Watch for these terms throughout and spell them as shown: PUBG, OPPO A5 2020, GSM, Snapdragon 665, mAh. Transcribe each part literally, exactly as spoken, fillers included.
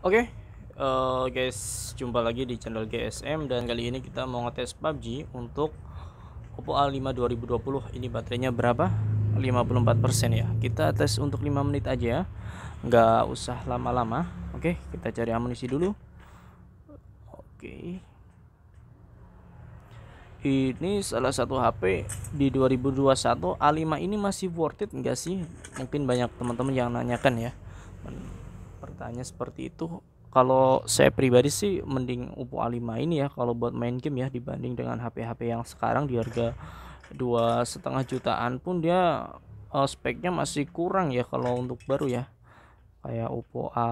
Oke okay, uh, guys, jumpa lagi di channel G S M. Dan kali ini kita mau ngetes P U B G untuk Oppo A lima dua ribu dua puluh. Ini baterainya berapa? lima puluh empat persen ya. Kita tes untuk lima menit aja ya, nggak usah lama-lama. Oke okay, kita cari amunisi dulu. Oke okay. Ini salah satu H P di dua ribu dua puluh satu. A lima ini masih worth it nggak sih? Mungkin banyak teman-teman yang nanyakan ya, pertanyaan seperti itu. Kalau saya pribadi sih mending Oppo A lima ini ya, kalau buat main game ya, dibanding dengan H P-H P yang sekarang di harga dua setengah jutaan pun dia uh, speknya masih kurang ya kalau untuk baru ya. Kayak Oppo A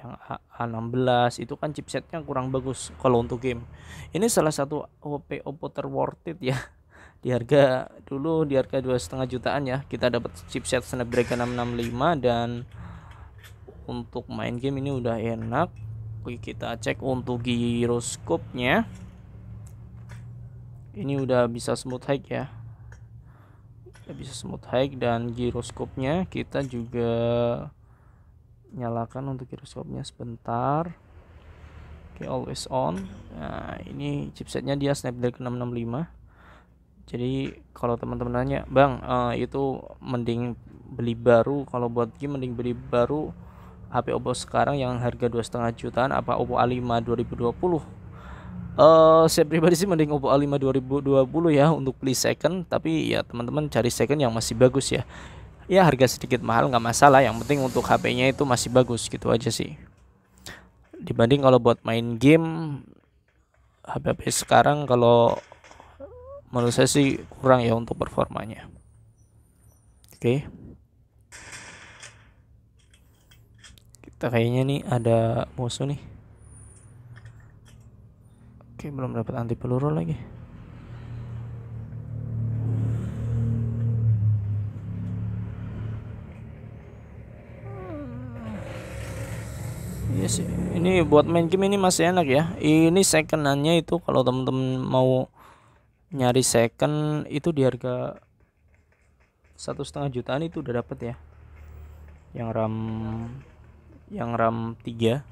yang A enam belas itu kan chipsetnya kurang bagus kalau untuk game. Ini salah satu H P Oppo ter-worth it ya. Di harga dulu di harga dua setengah jutaan ya, kita dapat chipset Snapdragon enam enam lima dan untuk main game ini udah enak. Oke, kita cek untuk giroskopnya. Ini udah bisa smooth hike ya, udah bisa smooth hike. Dan giroskopnya kita juga nyalakan untuk giroskopnya sebentar. Oke, always on. Nah, ini chipsetnya dia Snapdragon enam enam lima. Jadi kalau teman-teman nanya, "Bang, uh, itu mending beli baru kalau buat game, mending beli baru H P Oppo sekarang yang harga dua setengah jutaan apa Oppo A lima dua ribu dua puluh uh, saya pribadi sih mending Oppo A lima dua ribu dua puluh ya untuk beli second. Tapi ya teman-teman cari second yang masih bagus ya. Ya harga sedikit mahal nggak masalah, yang penting untuk H P-nya itu masih bagus, gitu aja sih. Dibanding kalau buat main game, H P-H P sekarang kalau menurut saya sih kurang ya untuk performanya. Oke okay. Kayaknya nih ada musuh nih. Oke, belum dapat anti peluru lagi. Yes, ini buat main game ini masih enak ya. Ini secondannya itu kalau temen-temen mau nyari second itu di harga satu setengah jutaan itu udah dapet ya. Yang RAM yang RAM tiga.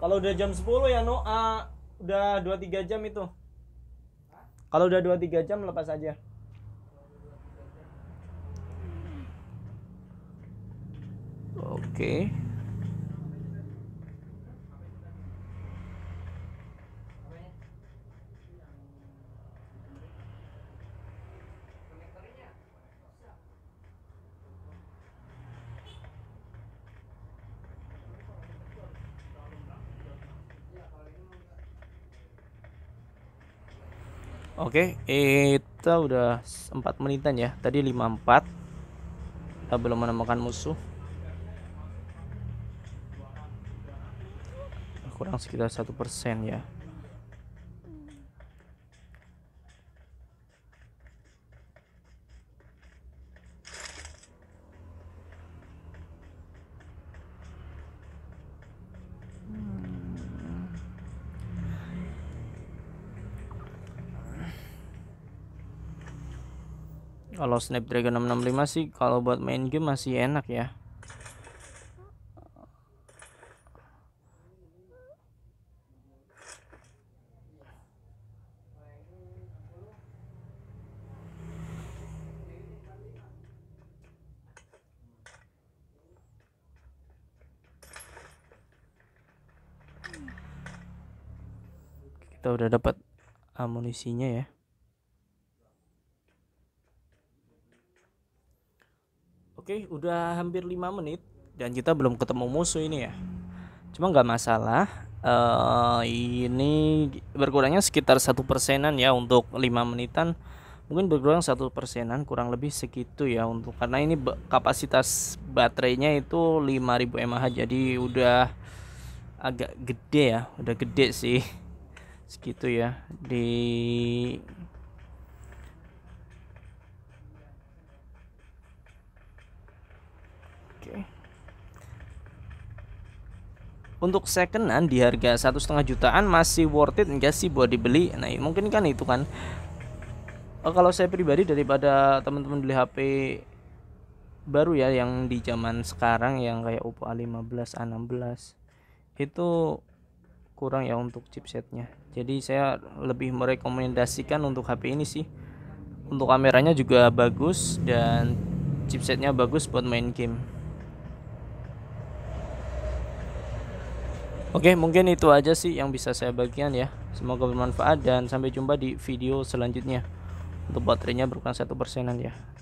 Kalau udah jam sepuluh ya no, uh, udah dua tiga jam itu. Kalau udah dua tiga jam lepas aja. Oke. Oke, kita udah empat menitan ya. Tadi lima puluh empat. Kita belum menemukan musuh. Kurang sekitar satu persen ya. Kalau Snapdragon enam enam lima sih kalau buat main game masih enak ya. Kita udah dapat amunisinya ya. Oke, udah hampir lima menit dan kita belum ketemu musuh ini ya. Cuma nggak masalah. Uh, ini berkurangnya sekitar satu persenan ya untuk lima menitan. Mungkin berkurang satu persenan, kurang lebih segitu ya untuk karena ini kapasitas baterainya itu lima ribu mAh, jadi udah agak gede ya, udah gede sih. Segitu ya di oke. Untuk secondan di harga satu setengah jutaan masih worth it enggak sih buat dibeli? Nah, ya mungkin kan itu kan. Kalau saya pribadi daripada teman-teman beli H P baru ya yang di zaman sekarang yang kayak Oppo A lima belas, A enam belas itu kurang ya untuk chipsetnya. Jadi saya lebih merekomendasikan untuk H P ini sih. Untuk kameranya juga bagus dan chipsetnya bagus buat main game. Oke, mungkin itu aja sih yang bisa saya bagikan ya. Semoga bermanfaat dan sampai jumpa di video selanjutnya. Untuk baterainya berkurang satu persenan ya.